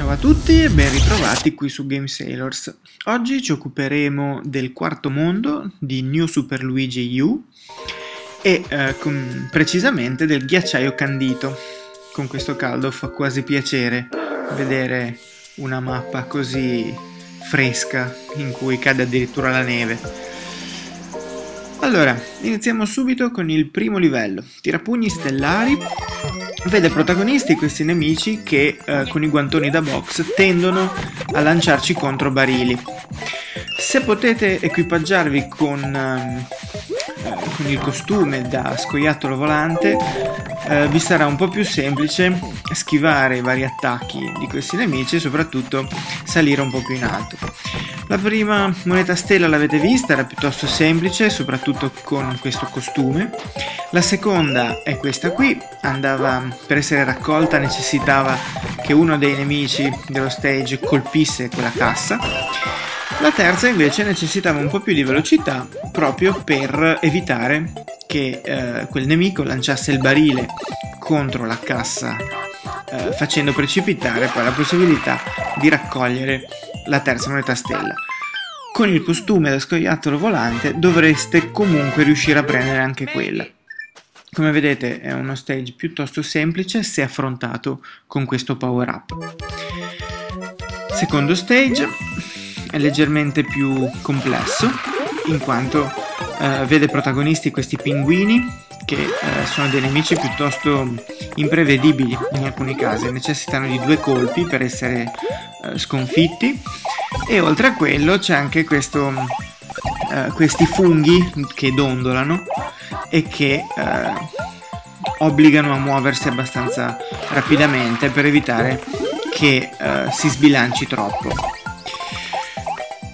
Ciao a tutti e ben ritrovati qui su Game Sailors. Oggi ci occuperemo del quarto mondo di New Super Luigi U e precisamente del ghiacciaio candito. Con questo caldo fa quasi piacere vedere una mappa così fresca in cui cade addirittura la neve. Allora, iniziamo subito con il primo livello, tirapugni stellari. Vede protagonisti questi nemici che con i guantoni da box tendono a lanciarci contro barili. Se potete equipaggiarvi con il costume da scoiattolo volante, vi sarà un po' più semplice schivare i vari attacchi di questi nemici e soprattutto salire un po' più in alto. La prima moneta stella l'avete vista, era piuttosto semplice, soprattutto con questo costume. La seconda è questa qui, andava, per essere raccolta necessitava che uno dei nemici dello stage colpisse quella cassa. La terza invece necessitava un po' più di velocità proprio per evitare che quel nemico lanciasse il barile contro la cassa, facendo precipitare poi la possibilità di raccogliere la terza moneta stella. Con il costume da scoiattolo volante dovreste comunque riuscire a prendere anche quella. Come vedete è uno stage piuttosto semplice se affrontato con questo power up. Secondo stage è leggermente più complesso in quanto vede protagonisti questi pinguini che sono dei nemici piuttosto imprevedibili in alcuni casi, necessitano di due colpi per essere sconfitti, e oltre a quello c'è anche questi funghi che dondolano e che obbligano a muoversi abbastanza rapidamente per evitare che si sbilanci troppo.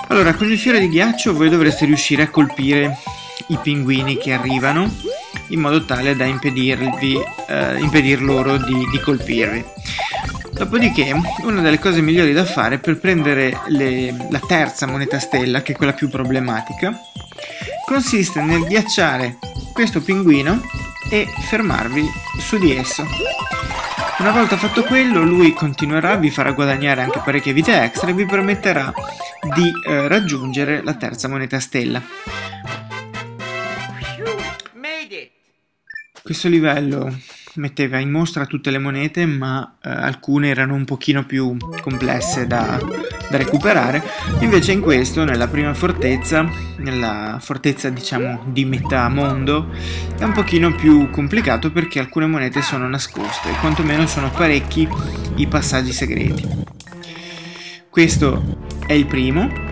Allora, con il fiore di ghiaccio voi dovreste riuscire a colpire i pinguini che arrivano in modo tale da impedir loro di colpirvi. Dopodiché una delle cose migliori da fare per prendere la terza moneta stella, che è quella più problematica, consiste nel ghiacciare questo pinguino e fermarvi su di esso. Una volta fatto quello, lui continuerà, vi farà guadagnare anche parecchie vite extra e vi permetterà di raggiungere la terza moneta stella. Questo livello metteva in mostra tutte le monete, ma alcune erano un pochino più complesse da recuperare. Invece in questo, nella fortezza diciamo di metà mondo, è un pochino più complicato perché alcune monete sono nascoste, quantomeno sono parecchi i passaggi segreti. Questo è il primo.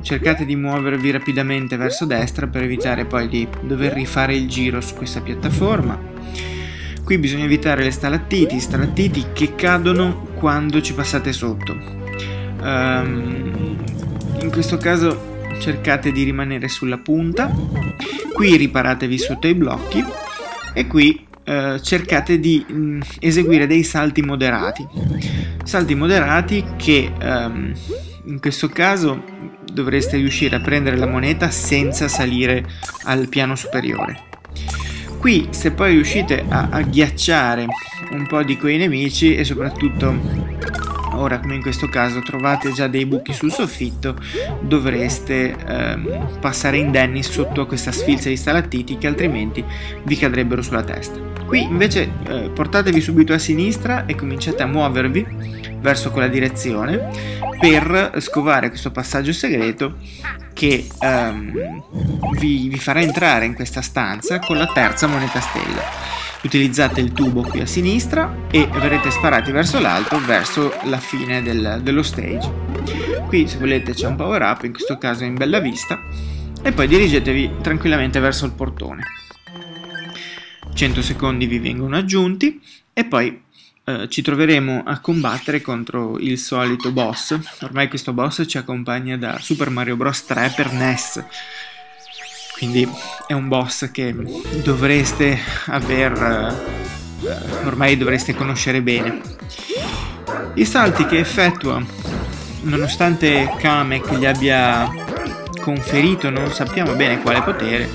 Cercate di muovervi rapidamente verso destra per evitare poi di dover rifare il giro su questa piattaforma. Qui bisogna evitare le stalattiti che cadono quando ci passate sotto. In questo caso cercate di rimanere sulla punta, qui riparatevi sotto i blocchi e qui cercate di eseguire dei salti moderati che in questo caso dovreste riuscire a prendere la moneta senza salire al piano superiore. Qui, se poi riuscite a agghiacciare un po' di quei nemici, e soprattutto ora come in questo caso trovate già dei buchi sul soffitto, dovreste passare indenni sotto a questa sfilza di stalattiti che altrimenti vi cadrebbero sulla testa. Qui invece portatevi subito a sinistra e cominciate a muovervi verso quella direzione per scovare questo passaggio segreto che vi farà entrare in questa stanza con la terza moneta stella. Utilizzate il tubo qui a sinistra e verrete sparati verso l'alto verso la fine dello stage. Qui, se volete, c'è un power up, in questo caso è in bella vista, e poi dirigetevi tranquillamente verso il portone. 100 secondi vi vengono aggiunti e poi ci troveremo a combattere contro il solito boss. Ormai questo boss ci accompagna da Super Mario Bros 3 per NES, quindi è un boss che dovreste ormai dovreste conoscere bene. I salti che effettua, nonostante Kamek gli abbia conferito non sappiamo bene quale potere,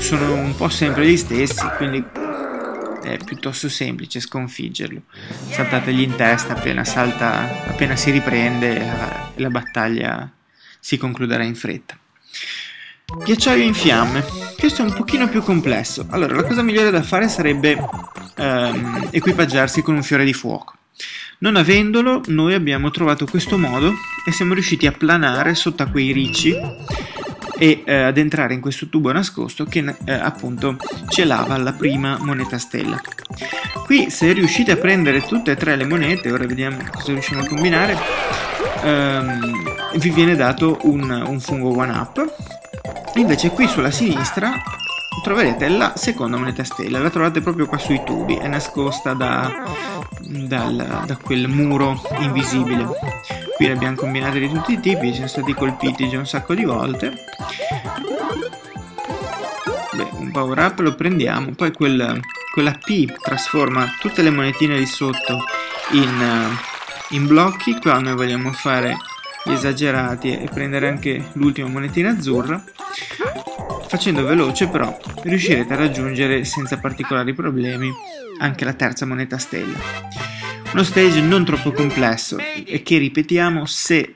sono un po' sempre gli stessi, quindi è piuttosto semplice sconfiggerlo. Saltategli in testa, appena si riprende la battaglia si concluderà in fretta. Ghiacciaio in fiamme, questo è un pochino più complesso. Allora, la cosa migliore da fare sarebbe equipaggiarsi con un fiore di fuoco. Non avendolo, noi abbiamo trovato questo modo e siamo riusciti a planare sotto a quei ricci e ad entrare in questo tubo nascosto che appunto celava la prima moneta stella. Qui, se riuscite a prendere tutte e tre le monete, ora vediamo cosa riusciamo a combinare, vi viene dato un fungo one up. Invece qui sulla sinistra troverete la seconda moneta stella, la trovate proprio qua sui tubi, è nascosta da quel muro invisibile. Qui le abbiamo combinate di tutti i tipi, siamo stati colpiti già un sacco di volte. Beh, un power up lo prendiamo, poi quella P trasforma tutte le monetine di sotto in blocchi. Qua noi vogliamo fare gli esagerati e prendere anche l'ultima monetina azzurra. Facendo veloce però riuscirete a raggiungere senza particolari problemi anche la terza moneta stella. Uno stage non troppo complesso e che, ripetiamo, se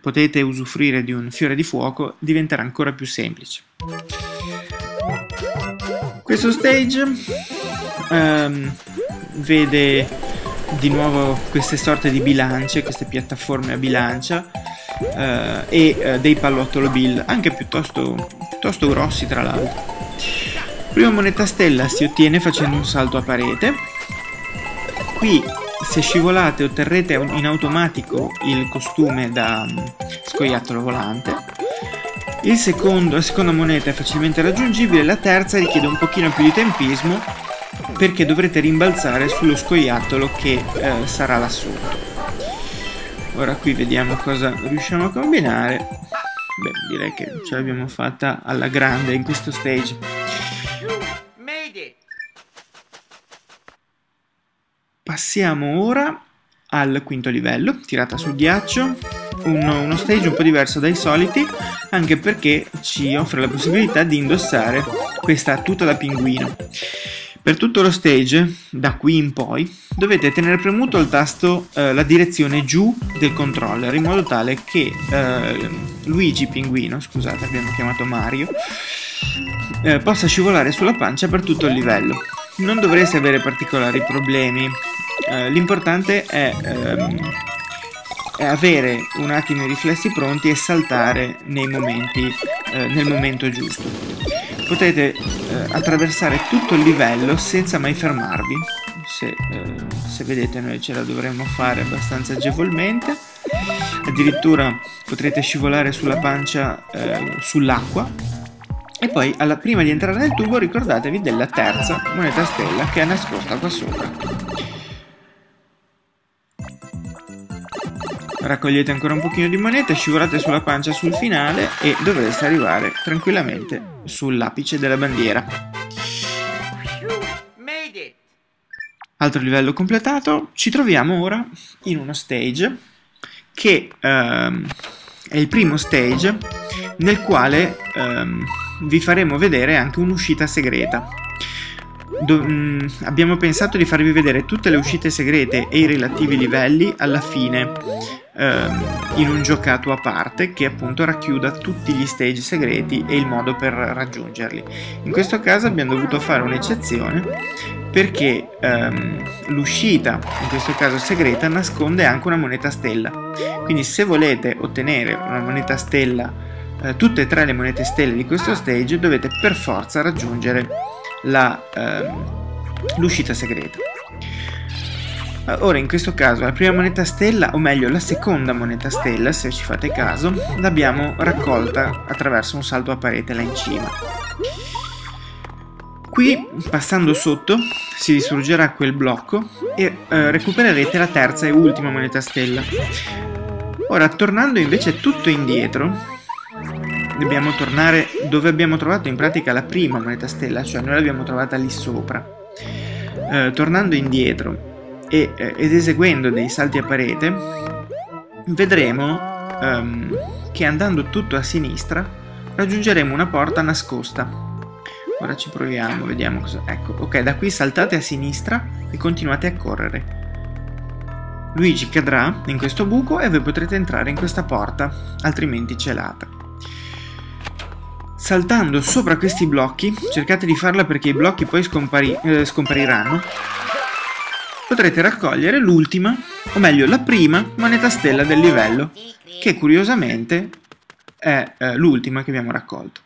potete usufruire di un fiore di fuoco diventerà ancora più semplice. Questo stage vede di nuovo queste sorte di bilance, queste piattaforme a bilancia e dei pallottolo bill, anche piuttosto grossi tra l'altro. Prima moneta stella si ottiene facendo un salto a parete. Qui, se scivolate, otterrete in automatico il costume da scoiattolo volante. La seconda moneta è facilmente raggiungibile, la terza richiede un pochino più di tempismo perché dovrete rimbalzare sullo scoiattolo che sarà là sotto. Ora qui vediamo cosa riusciamo a combinare. Beh, direi che ce l'abbiamo fatta alla grande in questo stage. Passiamo ora al quinto livello, tirata sul ghiaccio, uno stage un po' diverso dai soliti, anche perché ci offre la possibilità di indossare questa tuta da pinguino. Per tutto lo stage, da qui in poi, dovete tenere premuto il tasto, la direzione giù del controller, in modo tale che Luigi Pinguino, scusate, abbiamo chiamato Mario, possa scivolare sulla pancia per tutto il livello. Non dovreste avere particolari problemi, l'importante è avere un attimo i riflessi pronti e saltare nel momento giusto. Potete attraversare tutto il livello senza mai fermarvi. Se vedete, noi ce la dovremmo fare abbastanza agevolmente. Addirittura potrete scivolare sulla pancia sull'acqua. E poi, prima di entrare nel tubo, ricordatevi della terza moneta stella che è nascosta qua sopra. Raccogliete ancora un pochino di monete, scivolate sulla pancia sul finale e dovreste arrivare tranquillamente sull'apice della bandiera. Altro livello completato. Ci troviamo ora in uno stage che è il primo stage nel quale vi faremo vedere anche un'uscita segreta. Abbiamo pensato di farvi vedere tutte le uscite segrete e i relativi livelli alla fine in un giocato a parte che appunto racchiuda tutti gli stage segreti e il modo per raggiungerli. In questo caso abbiamo dovuto fare un'eccezione perché l'uscita, in questo caso segreta, nasconde anche una moneta stella. Quindi se volete ottenere una moneta stella, tutte e tre le monete stelle di questo stage, dovete per forza raggiungere l'uscita segreta. Ora, in questo caso, la prima moneta stella, o meglio la seconda moneta stella, se ci fate caso, l'abbiamo raccolta attraverso un salto a parete là in cima. Qui, passando sotto, si distruggerà quel blocco e recupererete la terza e ultima moneta stella. Ora, tornando invece tutto indietro, dobbiamo tornare dove abbiamo trovato in pratica la prima moneta stella, cioè noi l'abbiamo trovata lì sopra. Tornando indietro ed eseguendo dei salti a parete, vedremo che andando tutto a sinistra raggiungeremo una porta nascosta. Ora ci proviamo, vediamo cosa... Ecco, ok, da qui saltate a sinistra e continuate a correre. Luigi cadrà in questo buco e voi potrete entrare in questa porta, altrimenti celata. Saltando sopra questi blocchi, cercate di farla perché i blocchi poi scompariranno, potrete raccogliere l'ultima, o meglio la prima, moneta stella del livello, che curiosamente è l'ultima che abbiamo raccolto.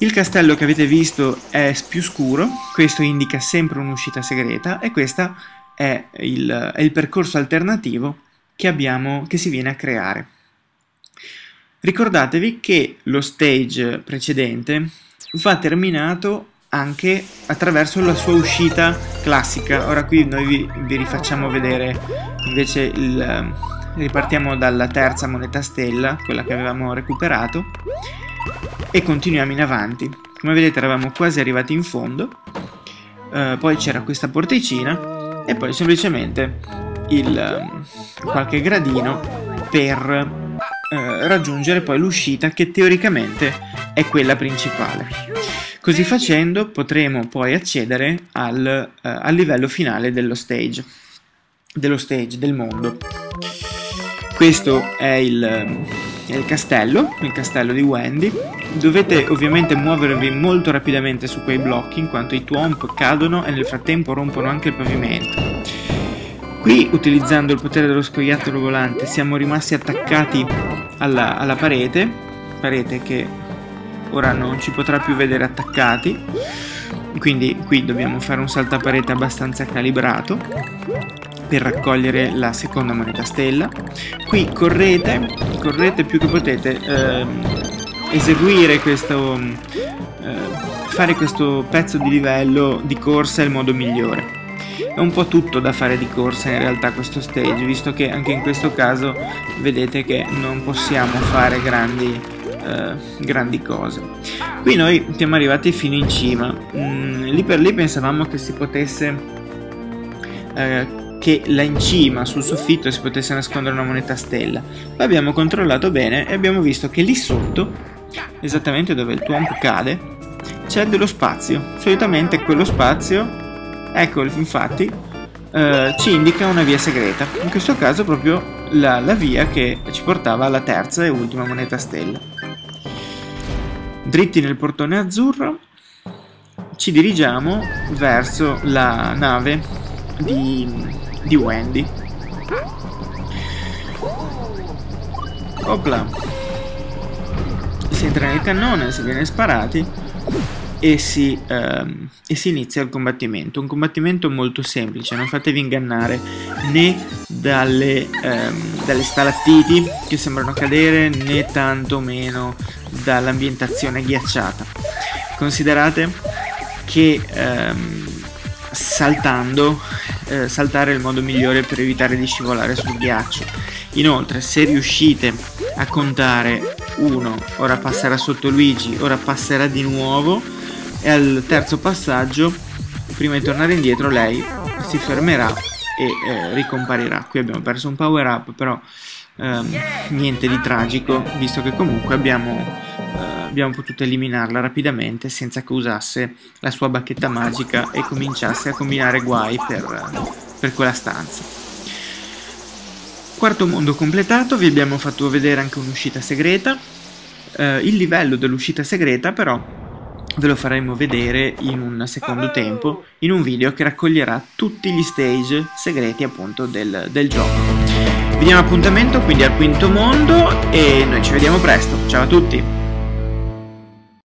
Il castello che avete visto è più scuro, questo indica sempre un'uscita segreta e questa è il percorso alternativo che si viene a creare. Ricordatevi che lo stage precedente va terminato anche attraverso la sua uscita classica. Ora qui noi vi rifacciamo vedere invece ripartiamo dalla terza moneta stella, quella che avevamo recuperato, e continuiamo in avanti. Come vedete eravamo quasi arrivati in fondo, poi c'era questa porticina e poi semplicemente qualche gradino per raggiungere poi l'uscita, che teoricamente è quella principale. Così facendo potremo poi accedere al livello finale del mondo. Questo è il castello, il castello di Wendy. Dovete ovviamente muovervi molto rapidamente su quei blocchi, in quanto i thwomp cadono e nel frattempo rompono anche il pavimento. Qui, utilizzando il potere dello scoiattolo volante, siamo rimasti attaccati alla parete che ora non ci potrà più vedere attaccati, quindi qui dobbiamo fare un saltaparete abbastanza calibrato per raccogliere la seconda moneta stella. Qui correte più che potete, eseguire questo, fare questo pezzo di livello di corsa è il modo migliore. È un po' tutto da fare di corsa in realtà questo stage, visto che anche in questo caso vedete che non possiamo fare grandi cose. Qui noi siamo arrivati fino in cima, lì per lì pensavamo che si potesse... che là in cima sul soffitto si potesse nascondere una moneta stella. Poi abbiamo controllato bene e abbiamo visto che lì sotto, esattamente dove il thwomp cade, c'è dello spazio. Solitamente quello spazio, ecco, infatti ci indica una via segreta, in questo caso proprio la via che ci portava alla terza e ultima moneta stella. Dritti nel portone azzurro ci dirigiamo verso la nave di Wendy. Opla, si entra nel cannone, si viene sparati e si inizia il combattimento. Un combattimento molto semplice, non fatevi ingannare né dalle stalattiti che sembrano cadere né tantomeno dall'ambientazione ghiacciata. Considerate che saltare è il modo migliore per evitare di scivolare sul ghiaccio. Inoltre, se riuscite a contare uno, ora passerà sotto Luigi, ora passerà di nuovo e al terzo passaggio, prima di tornare indietro, lei si fermerà e ricomparirà. Qui abbiamo perso un power up, però niente di tragico, visto che comunque abbiamo potuto eliminarla rapidamente senza che usasse la sua bacchetta magica e cominciasse a combinare guai per quella stanza. Quarto mondo completato, vi abbiamo fatto vedere anche un'uscita segreta. Il livello dell'uscita segreta però ve lo faremo vedere in un secondo tempo, in un video che raccoglierà tutti gli stage segreti appunto del gioco. Vi diamo appuntamento quindi al quinto mondo e noi ci vediamo presto. Ciao a tutti!